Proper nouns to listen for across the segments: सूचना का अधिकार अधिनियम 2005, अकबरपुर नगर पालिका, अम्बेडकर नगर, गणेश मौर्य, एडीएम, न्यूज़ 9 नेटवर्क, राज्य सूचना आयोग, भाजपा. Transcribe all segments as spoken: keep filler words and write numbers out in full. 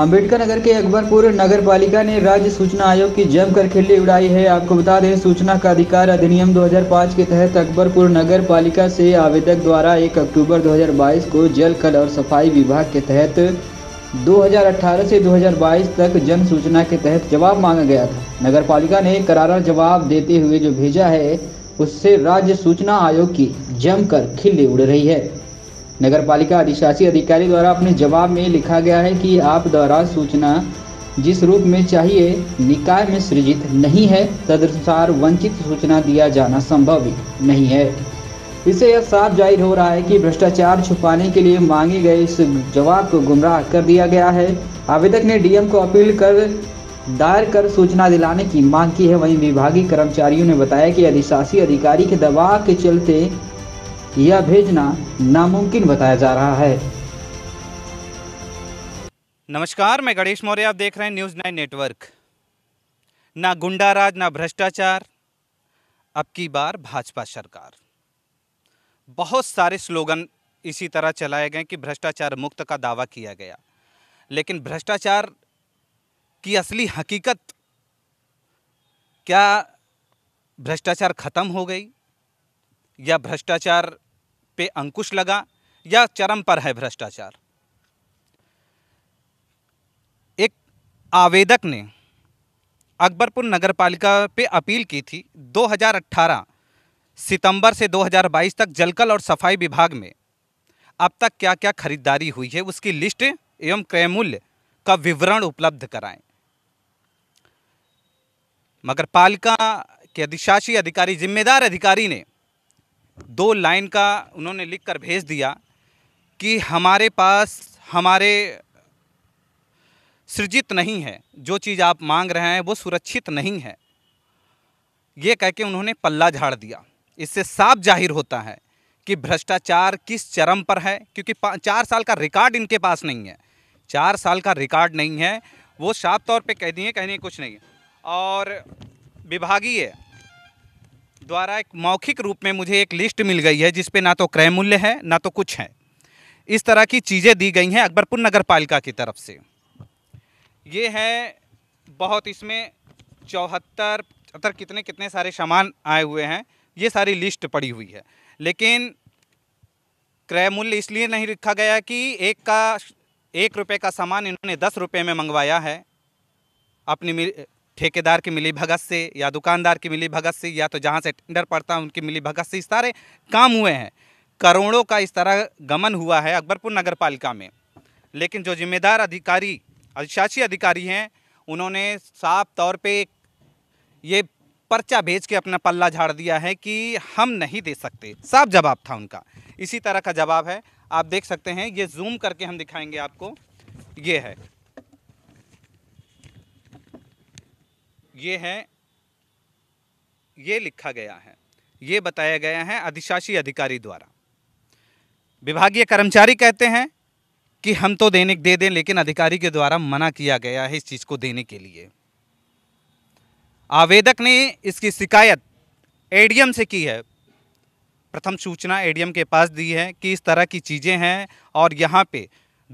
अम्बेडकर नगर के अकबरपुर नगर पालिका ने राज्य सूचना आयोग की जमकर खिल्ली उड़ाई है। आपको बता दें, सूचना का अधिकार अधिनियम दो हज़ार पाँच के तहत अकबरपुर नगर पालिका से आवेदक द्वारा एक अक्टूबर दो हज़ार बाईस को जल कल और सफाई विभाग के तहत दो हज़ार अठारह से दो हज़ार बाईस तक जन सूचना के तहत जवाब मांगा गया था। नगर पालिका ने करारा जवाब देते हुए जो भेजा है उससे राज्य सूचना आयोग की जमकर खिल्ली उड़ रही है। नगर पालिका अधिशासी अधिकारी द्वारा अपने जवाब में लिखा गया है कि आप द्वारा सूचना जिस रूप में चाहिए निकाय में सृजित नहीं है, तदनुसार वंचित सूचना दिया जाना संभव भी नहीं है। इससे यह साफ जाहिर हो रहा है कि भ्रष्टाचार छुपाने के लिए मांगे गए इस जवाब को गुमराह कर दिया गया है। आवेदक ने डीएम को अपील कर दायर कर सूचना दिलाने की मांग की है। वहीं विभागीय कर्मचारियों ने बताया कि अधिशासी अधिकारी के दबाव के चलते यह भेजना नामुमकिन बताया जा रहा है। नमस्कार, मैं गणेश मौर्य, आप देख रहे हैं न्यूज़ नौ नेटवर्क। ना गुंडाराज ना भ्रष्टाचार, अब की बार भाजपा सरकार। बहुत सारे स्लोगन इसी तरह चलाए गए कि भ्रष्टाचार मुक्त का दावा किया गया, लेकिन भ्रष्टाचार की असली हकीकत क्या, भ्रष्टाचार खत्म हो गई या भ्रष्टाचार पे अंकुश लगा या चरम पर है भ्रष्टाचार। एक आवेदक ने अकबरपुर नगर पालिका पे अपील की थी दो हज़ार अठारह सितंबर से दो हज़ार बाईस तक जलकल और सफाई विभाग में अब तक क्या क्या खरीदारी हुई है उसकी लिस्ट एवं क्रय मूल्य का विवरण उपलब्ध कराएं। मगर पालिका के अधिशासी अधिकारी, जिम्मेदार अधिकारी ने दो लाइन का उन्होंने लिखकर भेज दिया कि हमारे पास हमारे सृजित नहीं है, जो चीज़ आप मांग रहे हैं वो सुरक्षित नहीं है। ये कह के उन्होंने पल्ला झाड़ दिया। इससे साफ जाहिर होता है कि भ्रष्टाचार किस चरम पर है, क्योंकि चार साल का रिकॉर्ड इनके पास नहीं है। चार साल का रिकॉर्ड नहीं है, वो साफ तौर पे कह दिए, कहने कुछ नहीं। और विभागीय द्वारा एक मौखिक रूप में मुझे एक लिस्ट मिल गई है जिस पे ना तो क्रय मूल्य है ना तो कुछ है। इस तरह की चीज़ें दी गई हैं अकबरपुर नगर पालिका की तरफ से। ये है बहुत, इसमें चौहत्तर पचहत्तर कितने कितने सारे सामान आए हुए हैं, ये सारी लिस्ट पड़ी हुई है। लेकिन क्रय मूल्य इसलिए नहीं लिखा गया कि एक का एक रुपये का सामान इन्होंने दस रुपये में मंगवाया है अपनी ठेकेदार की मिलीभगत से या दुकानदार की मिलीभगत से, या तो जहां से टेंडर पड़ता है उनकी मिलीभगत से। इस सारे काम हुए हैं, करोड़ों का इस तरह गमन हुआ है अकबरपुर नगर पालिका में। लेकिन जो जिम्मेदार अधिकारी, अधिशासी अधिकारी हैं, उन्होंने साफ तौर पे ये पर्चा भेज के अपना पल्ला झाड़ दिया है कि हम नहीं दे सकते। साफ जवाब था उनका। इसी तरह का जवाब है, आप देख सकते हैं, ये जूम करके हम दिखाएँगे आपको। ये है, ये है, ये लिखा गया है, ये बताया गया है अधिशासी अधिकारी द्वारा। विभागीय कर्मचारी कहते हैं कि हम तो देने दे दें, लेकिन अधिकारी के द्वारा मना किया गया है इस चीज़ को देने के लिए। आवेदक ने इसकी शिकायत एडीएम से की है, प्रथम सूचना एडीएम के पास दी है कि इस तरह की चीज़ें हैं और यहाँ पे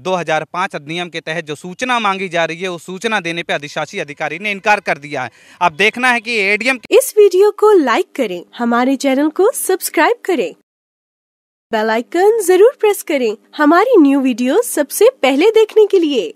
दो हज़ार पाँच अधिनियम के तहत जो सूचना मांगी जा रही है वो सूचना देने पे अधिशासी अधिकारी ने इनकार कर दिया है। अब देखना है कि एडीएम। इस वीडियो को लाइक करें, हमारे चैनल को सब्सक्राइब करें, बेल आइकन जरूर प्रेस करें हमारी न्यू वीडियो सबसे पहले देखने के लिए।